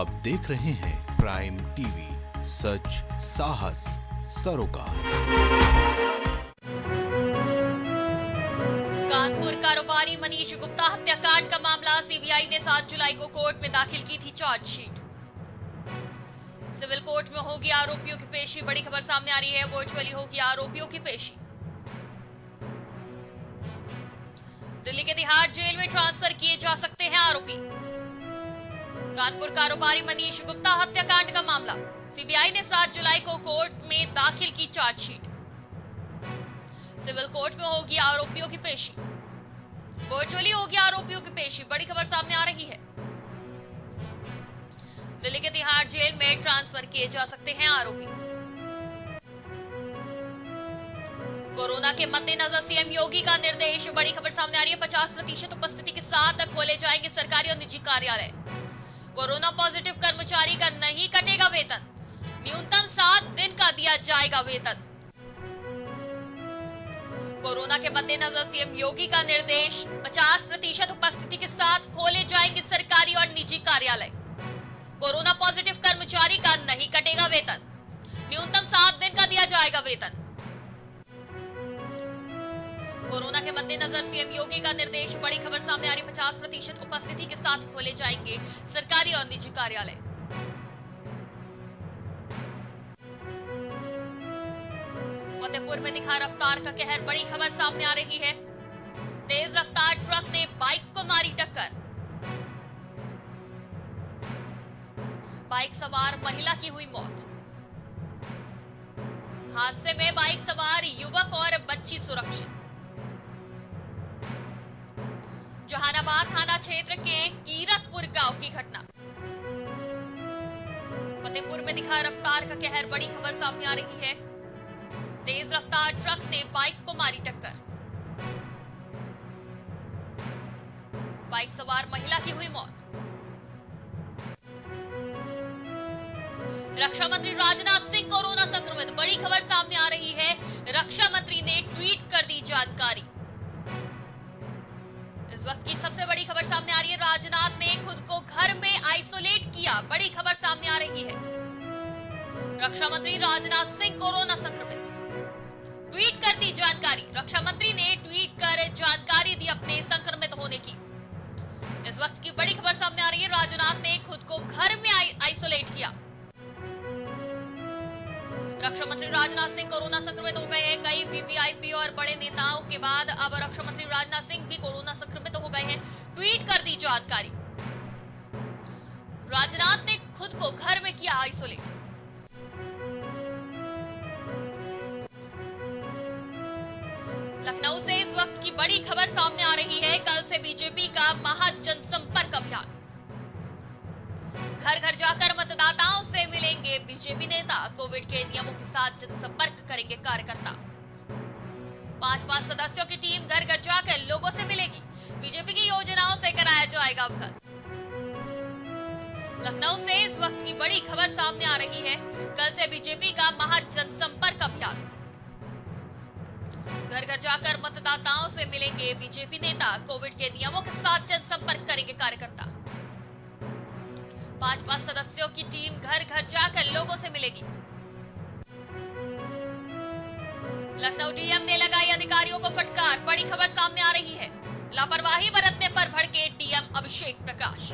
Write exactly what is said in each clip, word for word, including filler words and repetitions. आप देख रहे हैं प्राइम टीवी, सच साहस सरोकार। कानपुर कारोबारी मनीष गुप्ता हत्याकांड का मामला, सीबीआई ने सात जुलाई को कोर्ट में दाखिल की थी चार्जशीट। सिविल कोर्ट में होगी आरोपियों की पेशी, बड़ी खबर सामने आ रही है। वर्चुअली होगी आरोपियों की पेशी। दिल्ली के तिहाड़ जेल में ट्रांसफर किए जा सकते हैं आरोपी। कानपुर कारोबारी मनीष गुप्ता हत्याकांड का मामला, सीबीआई ने सात जुलाई को कोर्ट में दाखिल की चार्जशीट। सिविल कोर्ट में होगी आरोपियों की पेशी, वर्चुअली होगी आरोपियों की पेशी, बड़ी खबर सामने आ रही है। दिल्ली के तिहाड़ जेल में ट्रांसफर किए जा सकते हैं आरोपी। कोरोना के मद्देनजर सीएम योगी का निर्देश, बड़ी खबर सामने आ रही है। पचास प्रतिशत उपस्थिति के साथ खोले जाएंगे सरकारी और निजी कार्यालय। कोरोना पॉजिटिव कर्मचारी का नहीं कटेगा वेतन, न्यूनतम सात दिन का दिया जाएगा वेतन। कोरोना के मद्देनजर सीएम योगी का निर्देश, पचास प्रतिशत उपस्थिति के साथ खोले जाएंगे सरकारी और निजी कार्यालय। कोरोना पॉजिटिव कर्मचारी का नहीं कटेगा वेतन, न्यूनतम सात दिन का दिया जाएगा वेतन। कोरोना के मद्देनजर सीएम योगी का निर्देश, बड़ी खबर सामने आ रही। पचास प्रतिशत उपस्थिति के साथ खोले जाएंगे सरकारी और निजी कार्यालय। फतेहपुर में दिखा रफ्तार का कहर, बड़ी खबर सामने आ रही है। तेज रफ्तार ट्रक ने बाइक को मारी टक्कर। बाइक सवार महिला की हुई मौत। हादसे में बाइक सवार युवक और बच्ची सुरक्षित। जहानाबाद थाना क्षेत्र के कीरतपुर गांव की घटना। फतेहपुर में दिखा रफ्तार का कहर, बड़ी खबर सामने आ रही है। तेज रफ्तार ट्रक ने बाइक को मारी टक्कर। बाइक सवार महिला की हुई मौत। रक्षा मंत्री राजनाथ सिंह कोरोना संक्रमित, बड़ी खबर सामने आ रही है। रक्षा मंत्री ने ट्वीट कर दी जानकारी। इस वक्त की सबसे बड़ी खबर सामने आ रही है। राजनाथ ने खुद को घर में आइसोलेट किया, बड़ी खबर सामने आ रही है। रक्षा मंत्री राजनाथ सिंह कोरोना संक्रमित, ट्वीट कर दी जानकारी। रक्षा मंत्री ने ट्वीट कर जानकारी दी अपने संक्रमित होने की। इस वक्त की बड़ी खबर सामने आ रही है। राजनाथ ने खुद को घर में आइसोलेट किया। रक्षा मंत्री राजनाथ सिंह कोरोना संक्रमित हो गए हैं। कई वीवीआईपी और बड़े नेताओं के बाद अब रक्षा मंत्री राजनाथ सिंह भी कोरोना संक्रमित हो गए हैं। ट्वीट कर दी जानकारी। राजनाथ ने खुद को घर में किया आइसोलेट। लखनऊ से इस वक्त की बड़ी खबर सामने आ रही है। कल से बीजेपी का महाजनसंपर्क अभियान, घर घर जाकर मतदाताओं से मिलेंगे बीजेपी नेता। कोविड के नियमों के साथ जनसंपर्क करेंगे कार्यकर्ता। पांच पांच सदस्यों की टीम घर घर जाकर लोगों से मिलेगी। बीजेपी की योजनाओं से कराया जाएगा अवगत। लखनऊ से इस वक्त की बड़ी खबर सामने आ रही है। कल से बीजेपी का महाजनसंपर्क अभियान, घर घर जाकर मतदाताओं से मिलेंगे बीजेपी नेता। कोविड के नियमों के साथ जनसंपर्क करेंगे कार्यकर्ता। पांच पांच सदस्यों की टीम घर घर जाकर लोगों से मिलेगी। लखनऊ डीएम ने लगाई अधिकारियों को फटकार, बड़ी खबर सामने आ रही है। लापरवाही बरतने पर भड़के डीएम अभिषेक प्रकाश।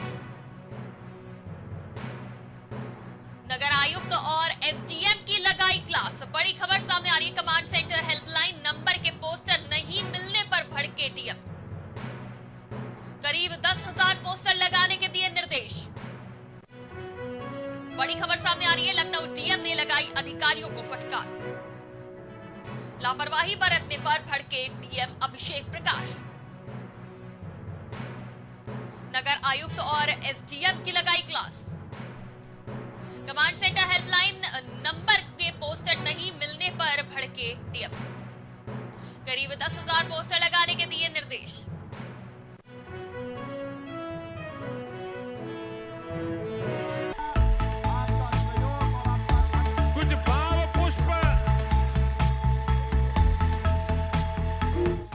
नगर आयुक्त और एसडीएम की लगाई क्लास, बड़ी खबर सामने आ रही है। कमांड सेंटर हेल्पलाइन नंबर के पोस्टर नहीं मिलने पर भड़के डीएम। करीब दस हजार पोस्टर लगाने के दिए निर्देश, बड़ी खबर सामने आ रही है। लखनऊ डीएम ने लगाई अधिकारियों को फटकार, लापरवाही बरतने पर भड़के डीएम अभिषेक प्रकाश। नगर आयुक्त और एसडीएम की लगाई class, command centre helpline number के पोस्टर नहीं मिलने पर भड़के डीएम। करीब दस हजार पोस्टर लगाने के दिए निर्देश।